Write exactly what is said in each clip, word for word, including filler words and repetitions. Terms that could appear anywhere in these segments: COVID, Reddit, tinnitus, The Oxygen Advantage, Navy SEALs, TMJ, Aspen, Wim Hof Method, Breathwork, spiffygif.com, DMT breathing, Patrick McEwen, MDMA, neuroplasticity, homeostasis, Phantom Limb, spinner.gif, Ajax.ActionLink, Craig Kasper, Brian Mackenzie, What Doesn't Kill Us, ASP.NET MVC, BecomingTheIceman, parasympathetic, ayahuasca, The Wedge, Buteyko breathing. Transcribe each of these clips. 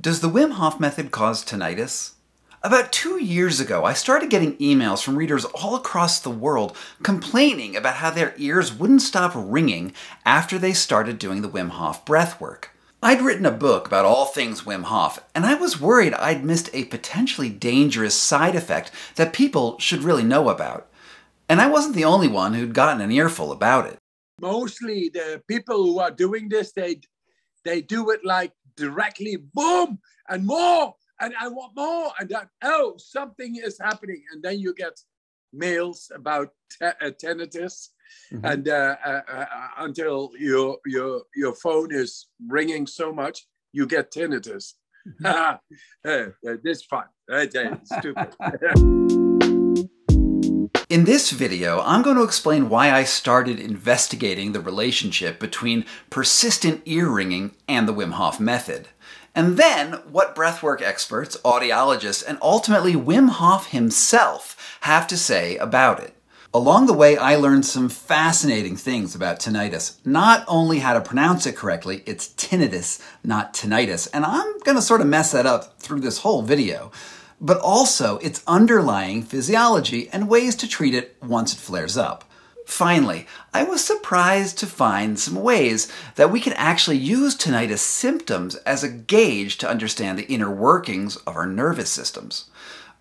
Does the Wim Hof method cause tinnitus? About two years ago, I started getting emails from readers all across the world complaining about how their ears wouldn't stop ringing after they started doing the Wim Hof breath work. I'd written a book about all things Wim Hof, and I was worried I'd missed a potentially dangerous side effect that people should really know about. And I wasn't the only one who'd gotten an earful about it. Mostly the people who are doing this, they, they do it like directly, boom, and more, and I want more, and that, oh, something is happening. And then you get mails about tinnitus, mm-hmm. and uh, uh, uh, until your, your, your phone is ringing so much, you get tinnitus. uh, uh, this is fun, uh, it's stupid. In this video, I'm going to explain why I started investigating the relationship between persistent ear ringing and the Wim Hof method. And then what breathwork experts, audiologists, and ultimately Wim Hof himself have to say about it. Along the way, I learned some fascinating things about tinnitus. Not only how to pronounce it correctly, it's tinnitus, not tinnitus. And I'm going to sort of mess that up through this whole video. But also its underlying physiology and ways to treat it once it flares up. Finally, I was surprised to find some ways that we can actually use tinnitus symptoms as a gauge to understand the inner workings of our nervous systems.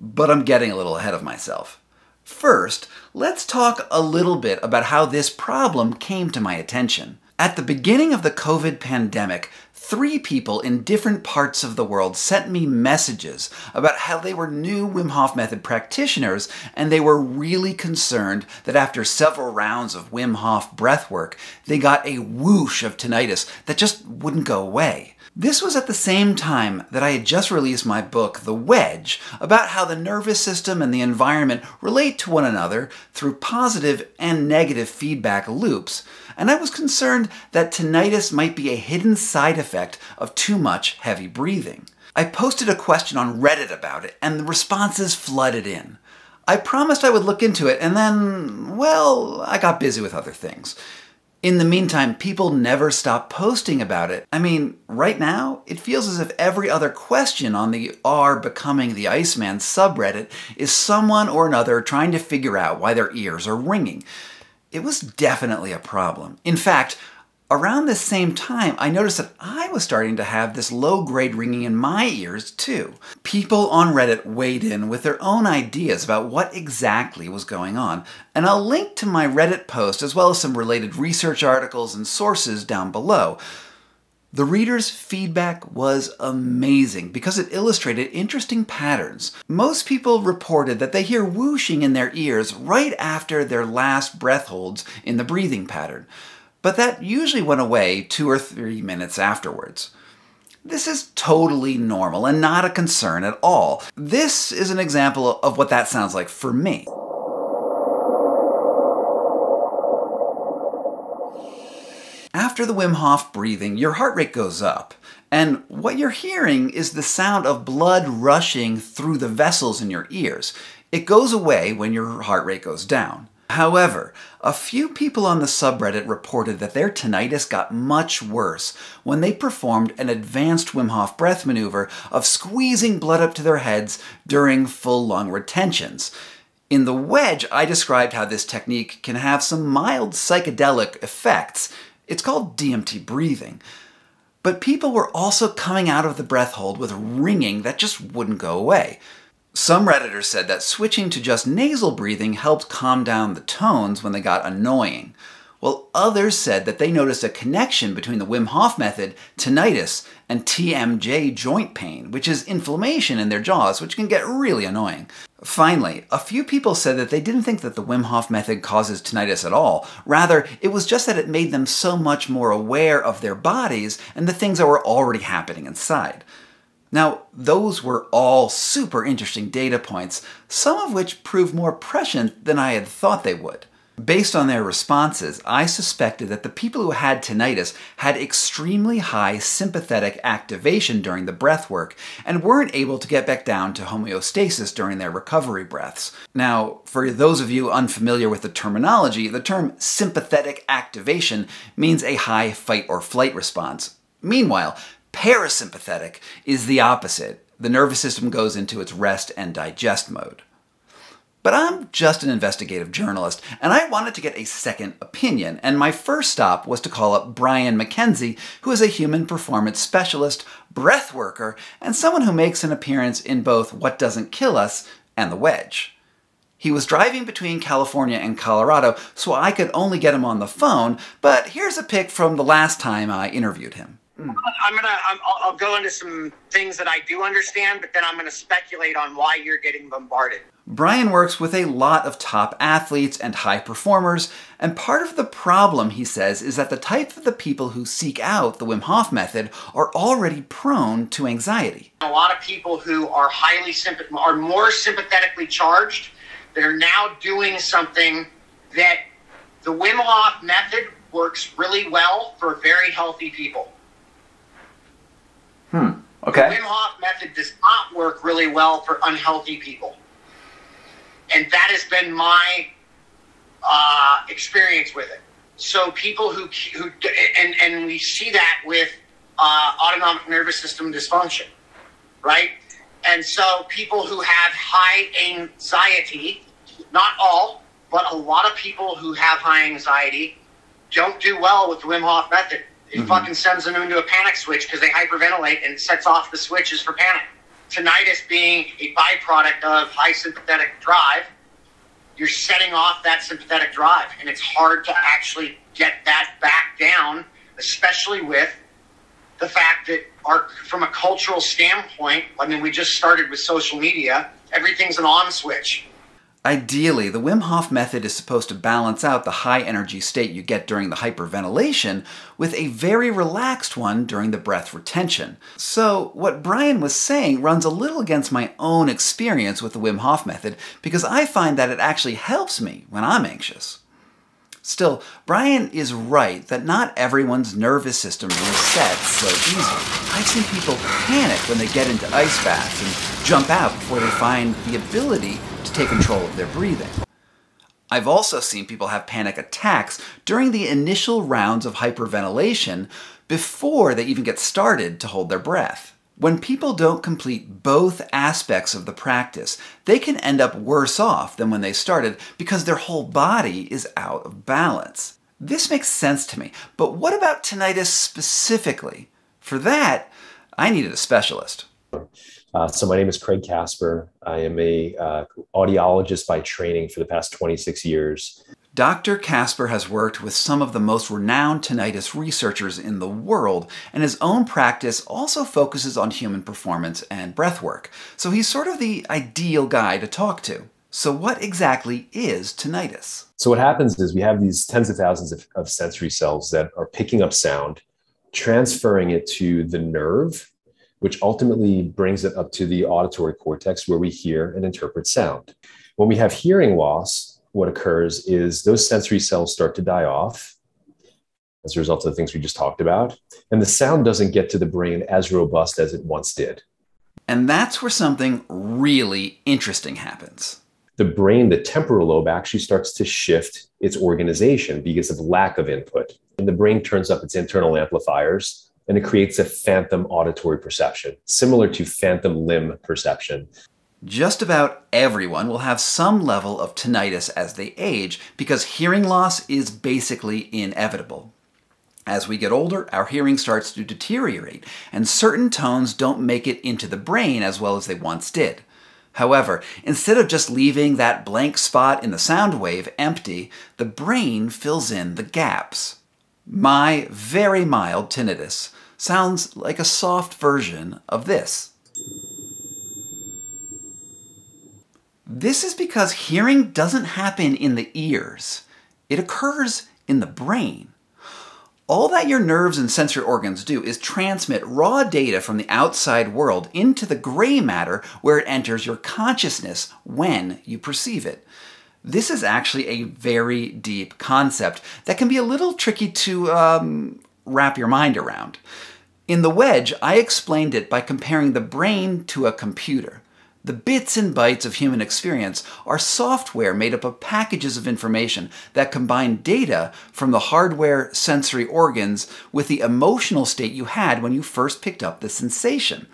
But I'm getting a little ahead of myself. First, let's talk a little bit about how this problem came to my attention. At the beginning of the COVID pandemic, three people in different parts of the world sent me messages about how they were new Wim Hof Method practitioners and they were really concerned that after several rounds of Wim Hof breathwork, they got a whoosh of tinnitus that just wouldn't go away. This was at the same time that I had just released my book, The Wedge, about how the nervous system and the environment relate to one another through positive and negative feedback loops, and I was concerned that tinnitus might be a hidden side effect of too much heavy breathing. I posted a question on Reddit about it, and the responses flooded in. I promised I would look into it, and then, well, I got busy with other things. In the meantime, people never stop posting about it. I mean, right now, it feels as if every other question on the r BecomingTheIceman subreddit is someone or another trying to figure out why their ears are ringing. It was definitely a problem. In fact, around the same time, I noticed that I was starting to have this low-grade ringing in my ears, too. People on Reddit weighed in with their own ideas about what exactly was going on, and I'll link to my Reddit post as well as some related research articles and sources down below. The readers' feedback was amazing because it illustrated interesting patterns. Most people reported that they hear whooshing in their ears right after their last breath holds in the breathing pattern. But that usually went away two or three minutes afterwards. This is totally normal and not a concern at all. This is an example of what that sounds like for me. After the Wim Hof breathing, your heart rate goes up, and what you're hearing is the sound of blood rushing through the vessels in your ears. It goes away when your heart rate goes down. However, a few people on the subreddit reported that their tinnitus got much worse when they performed an advanced Wim Hof breath maneuver of squeezing blood up to their heads during full lung retentions. In The Wedge, I described how this technique can have some mild psychedelic effects. It's called D M T breathing. But people were also coming out of the breath hold with ringing that just wouldn't go away. Some Redditors said that switching to just nasal breathing helped calm down the tones when they got annoying, while others said that they noticed a connection between the Wim Hof method, tinnitus, and T M J joint pain, which is inflammation in their jaws, which can get really annoying. Finally, a few people said that they didn't think that the Wim Hof method causes tinnitus at all. Rather, it was just that it made them so much more aware of their bodies and the things that were already happening inside. Now, those were all super interesting data points, some of which proved more prescient than I had thought they would. Based on their responses, I suspected that the people who had tinnitus had extremely high sympathetic activation during the breath work and weren't able to get back down to homeostasis during their recovery breaths. Now, for those of you unfamiliar with the terminology, the term sympathetic activation means a high fight or flight response. Meanwhile, Parasympathetic is the opposite. The nervous system goes into its rest and digest mode. But I'm just an investigative journalist, and I wanted to get a second opinion, and my first stop was to call up Brian Mackenzie, who is a human performance specialist, breath worker, and someone who makes an appearance in both What Doesn't Kill Us and The Wedge. He was driving between California and Colorado, so I could only get him on the phone, but here's a pic from the last time I interviewed him. I'm gonna. I'm, I'll go into some things that I do understand, but then I'm gonna speculate on why you're getting bombarded. Brian works with a lot of top athletes and high performers, and part of the problem, he says, is that the type of the people who seek out the Wim Hof method are already prone to anxiety. A lot of people who are highly sympath- are more sympathetically charged. They're now doing something that the Wim Hof method works really well for very healthy people. Hmm. Okay. The Wim Hof method does not work really well for unhealthy people. And that has been my uh, experience with it. So people who, who and, and we see that with uh, autonomic nervous system dysfunction, right? And so people who have high anxiety, not all, but a lot of people who have high anxiety don't do well with the Wim Hof method. It mm-hmm. fucking sends them into a panic switch because they hyperventilate and sets off the switches for panic. Tinnitus being a byproduct of high sympathetic drive, you're setting off that sympathetic drive, and it's hard to actually get that back down, especially with the fact that our, from a cultural standpoint, I mean, we just started with social media, everything's an on switch. Ideally, the Wim Hof method is supposed to balance out the high-energy state you get during the hyperventilation with a very relaxed one during the breath retention. So what Brian was saying runs a little against my own experience with the Wim Hof method, because I find that it actually helps me when I'm anxious. Still, Brian is right that not everyone's nervous system resets so easily. I've seen people panic when they get into ice baths and jump out before they find the ability to take control of their breathing. I've also seen people have panic attacks during the initial rounds of hyperventilation before they even get started to hold their breath. When people don't complete both aspects of the practice, they can end up worse off than when they started because their whole body is out of balance. This makes sense to me, but what about tinnitus specifically? For that, I needed a specialist. Uh, so my name is Craig Kasper. I am a uh, audiologist by training for the past twenty-six years. Doctor Kasper has worked with some of the most renowned tinnitus researchers in the world, and his own practice also focuses on human performance and breathwork. So he's sort of the ideal guy to talk to. So what exactly is tinnitus? So what happens is we have these tens of thousands of, of sensory cells that are picking up sound, transferring it to the nerve, which ultimately brings it up to the auditory cortex where we hear and interpret sound. When we have hearing loss, what occurs is those sensory cells start to die off as a result of the things we just talked about, and the sound doesn't get to the brain as robust as it once did. And that's where something really interesting happens. The brain, the temporal lobe, actually starts to shift its organization because of lack of input. And the brain turns up its internal amplifiers, and it creates a phantom auditory perception, similar to phantom limb perception. Just about everyone will have some level of tinnitus as they age, because hearing loss is basically inevitable. As we get older, our hearing starts to deteriorate, and certain tones don't make it into the brain as well as they once did. However, instead of just leaving that blank spot in the sound wave empty, the brain fills in the gaps. My very mild tinnitus sounds like a soft version of this. This is because hearing doesn't happen in the ears. It occurs in the brain. All that your nerves and sensory organs do is transmit raw data from the outside world into the gray matter where it enters your consciousness when you perceive it. This is actually a very deep concept that can be a little tricky to um, wrap your mind around. In The Wedge, I explained it by comparing the brain to a computer. The bits and bytes of human experience are software made up of packages of information that combine data from the hardware sensory organs with the emotional state you had when you first picked up the sensation.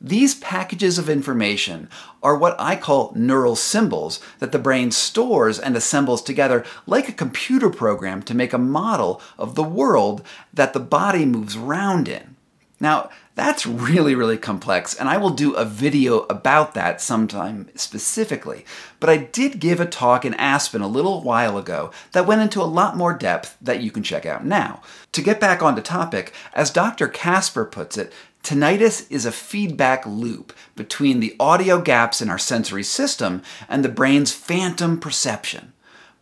These packages of information are what I call neural symbols that the brain stores and assembles together like a computer program to make a model of the world that the body moves around in. Now, that's really, really complex, and I will do a video about that sometime specifically. But I did give a talk in Aspen a little while ago that went into a lot more depth that you can check out now. To get back onto topic, as Doctor Kasper puts it, tinnitus is a feedback loop between the audio gaps in our sensory system and the brain's phantom perception.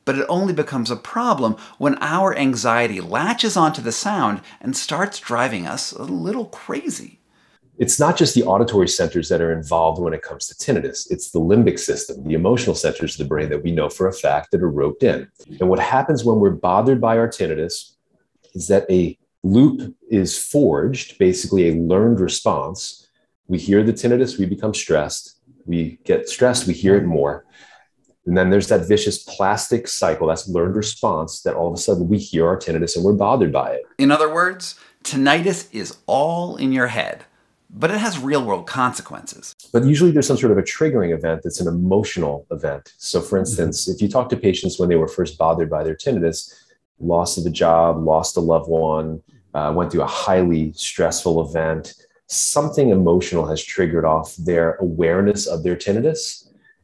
But it only becomes a problem when our anxiety latches onto the sound and starts driving us a little crazy. It's not just the auditory centers that are involved when it comes to tinnitus. It's the limbic system, the emotional centers of the brain that we know for a fact that are roped in. And what happens when we're bothered by our tinnitus is that a loop is forged, basically a learned response. We hear the tinnitus, we become stressed. We get stressed, we hear it more. And then there's that vicious plastic cycle, that's learned response, that all of a sudden we hear our tinnitus and we're bothered by it. In other words, tinnitus is all in your head, but it has real-world consequences. But usually there's some sort of a triggering event that's an emotional event. So for instance, if you talk to patients when they were first bothered by their tinnitus, loss of a job, lost a loved one, uh, went through a highly stressful event, something emotional has triggered off their awareness of their tinnitus.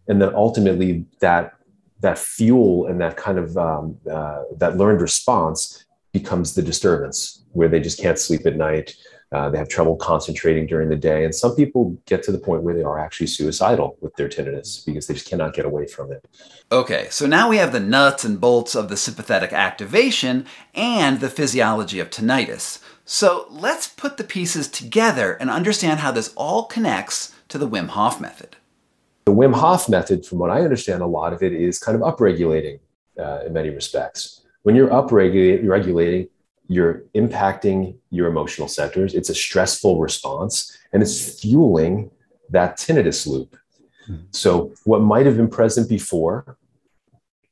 And then ultimately that, that fuel and that kind of um, uh, that learned response becomes the disturbance where they just can't sleep at night. Uh, they have trouble concentrating during the day. And some people get to the point where they are actually suicidal with their tinnitus because they just cannot get away from it. Okay, so now we have the nuts and bolts of the sympathetic activation and the physiology of tinnitus. So let's put the pieces together and understand how this all connects to the Wim Hof method. The Wim Hof method, from what I understand, a lot of it is kind of upregulating uh, in many respects. When you're upregulating, you're impacting your emotional centers. It's a stressful response, and it's fueling that tinnitus loop. Mm-hmm. So what might have been present before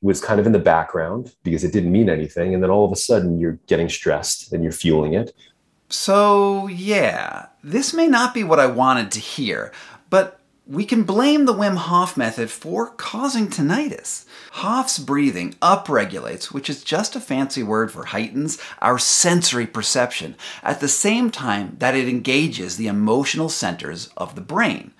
was kind of in the background because it didn't mean anything, and then all of a sudden you're getting stressed and you're fueling it. So yeah, this may not be what I wanted to hear, but we can blame the Wim Hof method for causing tinnitus. Hof's breathing upregulates, which is just a fancy word for heightens, our sensory perception at the same time that it engages the emotional centers of the brain.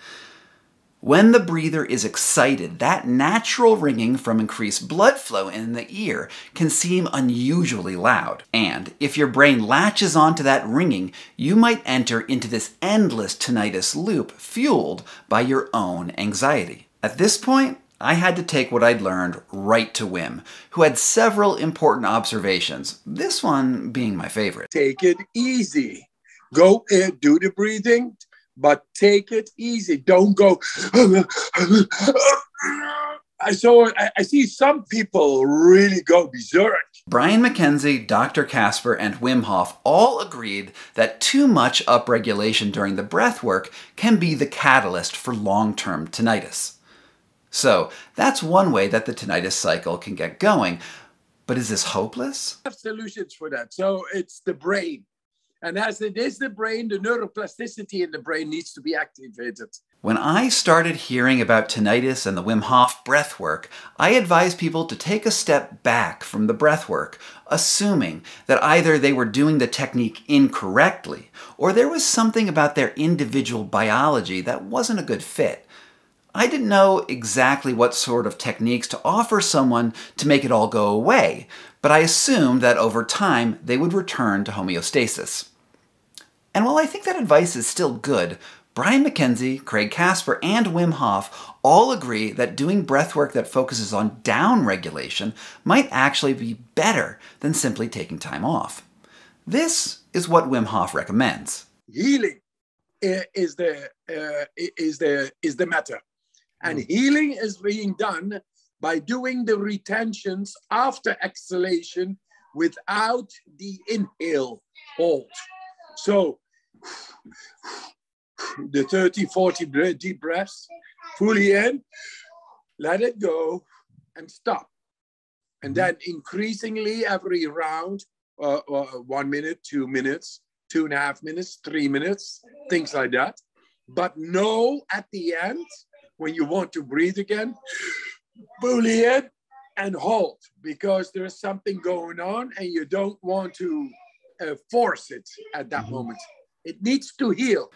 When the breather is excited, that natural ringing from increased blood flow in the ear can seem unusually loud. And if your brain latches onto that ringing, you might enter into this endless tinnitus loop fueled by your own anxiety. At this point, I had to take what I'd learned right to Wim, who had several important observations, this one being my favorite. Take it easy. Go and do the breathing. But take it easy. Don't go. So I see some people really go berserk. Brian Mackenzie, Doctor Kasper, and Wim Hof all agreed that too much upregulation during the breath work can be the catalyst for long-term tinnitus. So that's one way that the tinnitus cycle can get going. But is this hopeless? I have solutions for that. So it's the brain. And as it is the brain, the neuroplasticity in the brain needs to be activated. When I started hearing about tinnitus and the Wim Hof breathwork, I advised people to take a step back from the breathwork, assuming that either they were doing the technique incorrectly or there was something about their individual biology that wasn't a good fit. I didn't know exactly what sort of techniques to offer someone to make it all go away, but I assumed that over time they would return to homeostasis. And while I think that advice is still good, Brian Mackenzie, Craig Kasper, and Wim Hof all agree that doing breathwork that focuses on down regulation might actually be better than simply taking time off. This is what Wim Hof recommends. Healing is the, uh, is the, is the matter. And healing is being done by doing the retentions after exhalation without the inhale hold. So the thirty, forty deep breaths, fully in, let it go, and stop. And then increasingly every round, uh, uh, one minute, two minutes, two and a half minutes, three minutes, things like that. But know at the end, when you want to breathe again, fully in and hold, because there is something going on and you don't want to uh, force it at that moment. It needs to heal.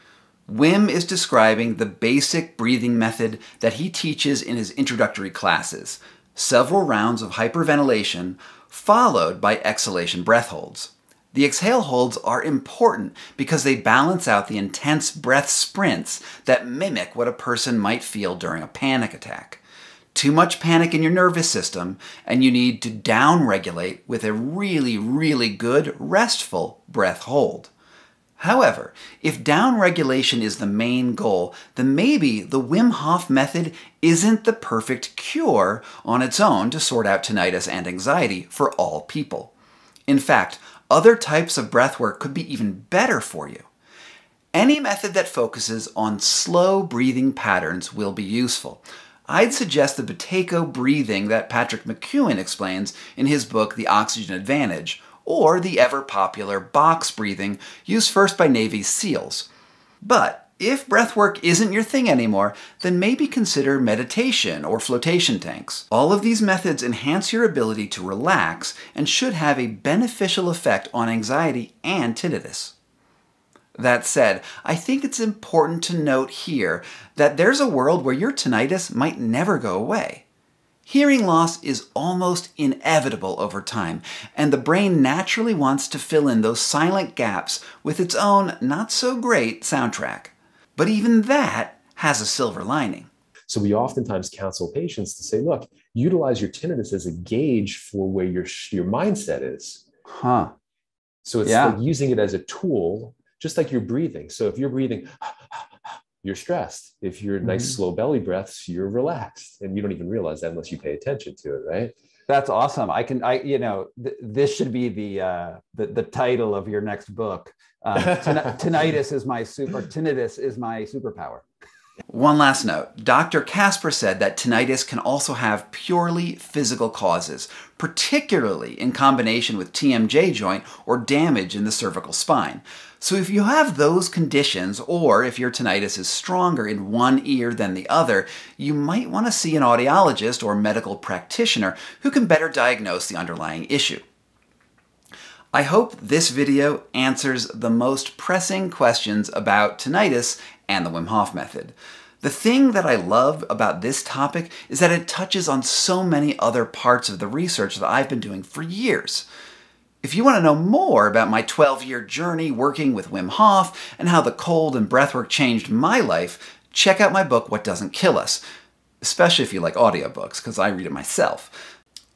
Wim is describing the basic breathing method that he teaches in his introductory classes. Several rounds of hyperventilation followed by exhalation breath holds. The exhale holds are important because they balance out the intense breath sprints that mimic what a person might feel during a panic attack. Too much panic in your nervous system, and you need to downregulate with a really, really good, restful breath hold. However, if downregulation is the main goal, then maybe the Wim Hof method isn't the perfect cure on its own to sort out tinnitus and anxiety for all people. In fact, other types of breathwork could be even better for you. Any method that focuses on slow breathing patterns will be useful. I'd suggest the Buteyko breathing that Patrick McEwen explains in his book, The Oxygen Advantage, or the ever-popular box breathing used first by Navy SEALs. But if breathwork isn't your thing anymore, then maybe consider meditation or flotation tanks. All of these methods enhance your ability to relax and should have a beneficial effect on anxiety and tinnitus. That said, I think it's important to note here that there's a world where your tinnitus might never go away. Hearing loss is almost inevitable over time, and the brain naturally wants to fill in those silent gaps with its own not-so-great soundtrack. But even that has a silver lining. So we oftentimes counsel patients to say, look, utilize your tinnitus as a gauge for where your, your mindset is. Huh. So it's yeah. like using it as a tool, just like your breathing. So if you're breathing, you're stressed. If you're nice, mm-hmm. slow belly breaths, you're relaxed. And you don't even realize that unless you pay attention to it, right? That's awesome. I can, I, you know, th this should be the, uh, the, the title of your next book. Um, tinnitus is my super, tinnitus is my superpower. One last note, Doctor Kasper said that tinnitus can also have purely physical causes, particularly in combination with T M J joint or damage in the cervical spine. So if you have those conditions, or if your tinnitus is stronger in one ear than the other, you might want to see an audiologist or medical practitioner who can better diagnose the underlying issue. I hope this video answers the most pressing questions about tinnitus and the Wim Hof method. The thing that I love about this topic is that it touches on so many other parts of the research that I've been doing for years. If you want to know more about my twelve year journey working with Wim Hof and how the cold and breathwork changed my life, check out my book, What Doesn't Kill Us, especially if you like audiobooks, because I read it myself.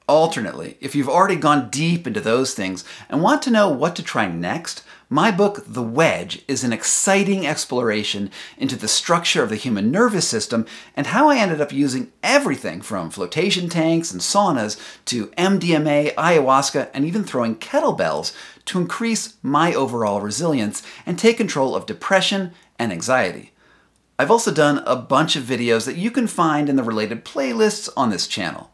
Alternately, if you've already gone deep into those things and want to know what to try next, my book, The Wedge, is an exciting exploration into the structure of the human nervous system and how I ended up using everything from flotation tanks and saunas to M D M A, ayahuasca, and even throwing kettlebells to increase my overall resilience and take control of depression and anxiety. I've also done a bunch of videos that you can find in the related playlists on this channel.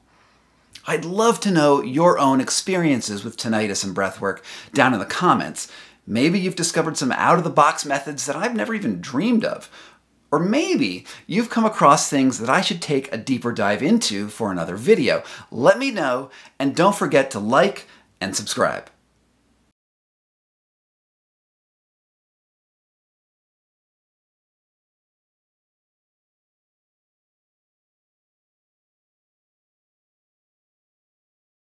I'd love to know your own experiences with tinnitus and breathwork down in the comments. Maybe you've discovered some out-of-the-box methods that I've never even dreamed of. Or maybe you've come across things that I should take a deeper dive into for another video. Let me know, and don't forget to like and subscribe.